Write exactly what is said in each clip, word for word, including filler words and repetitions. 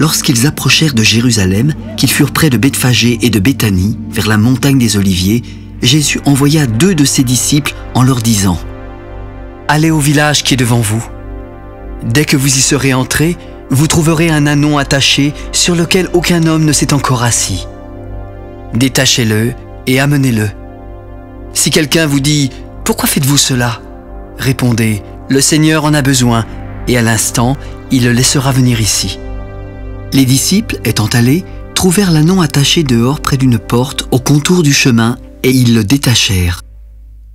lorsqu'ils approchèrent de Jérusalem, qu'ils furent près de Bethphagée et de Béthanie, vers la montagne des Oliviers, Jésus envoya deux de ses disciples en leur disant « Allez au village qui est devant vous. Dès que vous y serez entrés, vous trouverez un ânon attaché sur lequel aucun homme ne s'est encore assis. Détachez-le et amenez-le. Si quelqu'un vous dit « Pourquoi faites-vous cela ?» Répondez « Le Seigneur en a besoin, et à l'instant, il le laissera venir ici. » Les disciples, étant allés, trouvèrent l'ânon attaché dehors près d'une porte au contour du chemin, et ils le détachèrent.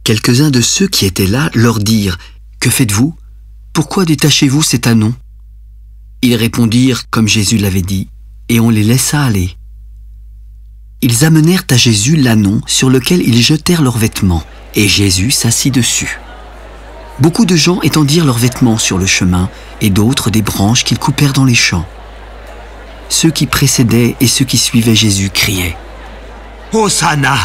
Quelques-uns de ceux qui étaient là leur dirent « Que faites-vous ? Pourquoi détachez-vous cet ânon ?» Ils répondirent comme Jésus l'avait dit, et on les laissa aller. Ils amenèrent à Jésus l'ânon sur lequel ils jetèrent leurs vêtements, et Jésus s'assit dessus. Beaucoup de gens étendirent leurs vêtements sur le chemin, et d'autres des branches qu'ils coupèrent dans les champs. Ceux qui précédaient et ceux qui suivaient Jésus criaient « Hosanna !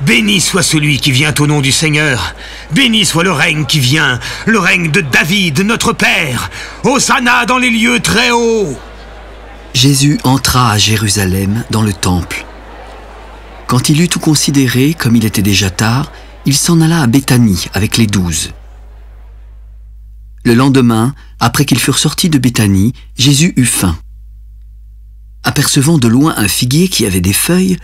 Béni soit celui qui vient au nom du Seigneur! Béni soit le règne qui vient, le règne de David, notre Père! Hosanna dans les lieux très hauts !» Jésus entra à Jérusalem dans le temple. Quand il eut tout considéré, comme il était déjà tard, il s'en alla à Béthanie avec les douze. Le lendemain, après qu'ils furent sortis de Béthanie, Jésus eut faim. Apercevant de loin un figuier qui avait des feuilles,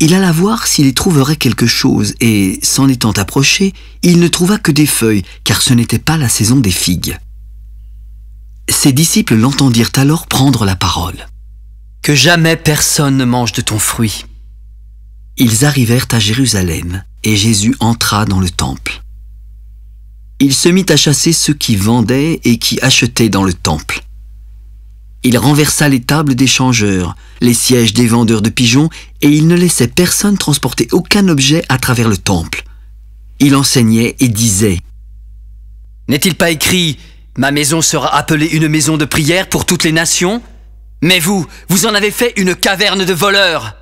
il alla voir s'il y trouverait quelque chose et, s'en étant approché, il ne trouva que des feuilles, car ce n'était pas la saison des figues. Ses disciples l'entendirent alors prendre la parole. « Que jamais personne ne mange de ton fruit. » Ils arrivèrent à Jérusalem, et Jésus entra dans le temple. Il se mit à chasser ceux qui vendaient et qui achetaient dans le temple. Il renversa les tables des changeurs, les sièges des vendeurs de pigeons, et il ne laissait personne transporter aucun objet à travers le temple. Il enseignait et disait « N'est-il pas écrit « Ma maison sera appelée une maison de prière pour toutes les nations ?» Mais vous, vous en avez fait une caverne de voleurs !»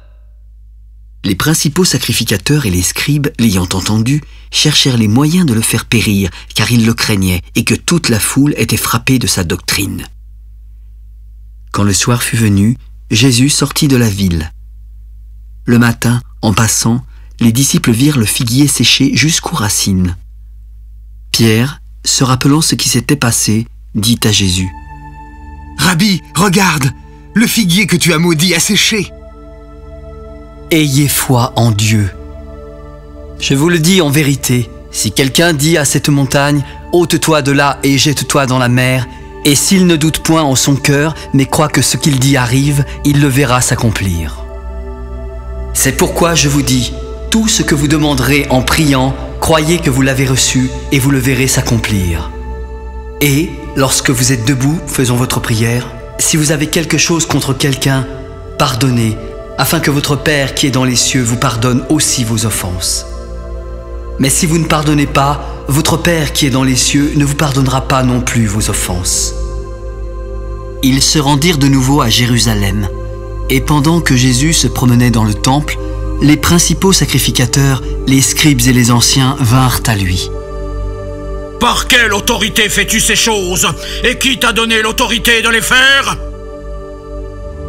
Les principaux sacrificateurs et les scribes, l'ayant entendu, cherchèrent les moyens de le faire périr, car ils le craignaient, et que toute la foule était frappée de sa doctrine. Quand le soir fut venu, Jésus sortit de la ville. Le matin, en passant, les disciples virent le figuier séché jusqu'aux racines. Pierre, se rappelant ce qui s'était passé, dit à Jésus « Rabbi, regarde, le figuier que tu as maudit a séché !» Ayez foi en Dieu. Je vous le dis en vérité, si quelqu'un dit à cette montagne « Ôte-toi de là et jette-toi dans la mer », et s'il ne doute point en son cœur, mais croit que ce qu'il dit arrive, il le verra s'accomplir. C'est pourquoi je vous dis, tout ce que vous demanderez en priant, croyez que vous l'avez reçu et vous le verrez s'accomplir. Et, lorsque vous êtes debout, faisant votre prière, si vous avez quelque chose contre quelqu'un, pardonnez, afin que votre Père qui est dans les cieux vous pardonne aussi vos offenses. Mais si vous ne pardonnez pas, votre Père qui est dans les cieux ne vous pardonnera pas non plus vos offenses. » Ils se rendirent de nouveau à Jérusalem. Et pendant que Jésus se promenait dans le temple, les principaux sacrificateurs, les scribes et les anciens vinrent à lui. « Par quelle autorité fais-tu ces choses? Et qui t'a donné l'autorité de les faire ?»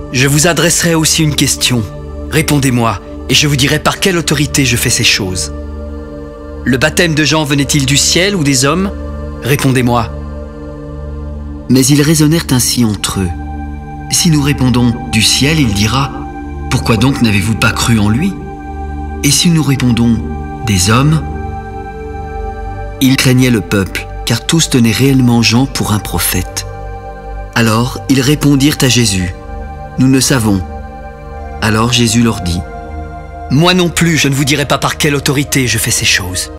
« Je vous adresserai aussi une question. Répondez-moi, et je vous dirai par quelle autorité je fais ces choses. » Le baptême de Jean venait-il du ciel ou des hommes? Répondez-moi. Mais ils raisonnèrent ainsi entre eux. Si nous répondons du ciel, il dira, pourquoi donc n'avez-vous pas cru en lui? Et si nous répondons des hommes? Ils craignaient le peuple, car tous tenaient réellement Jean pour un prophète. Alors ils répondirent à Jésus, nous ne savons. Alors Jésus leur dit, « Moi non plus, je ne vous dirai pas par quelle autorité je fais ces choses. »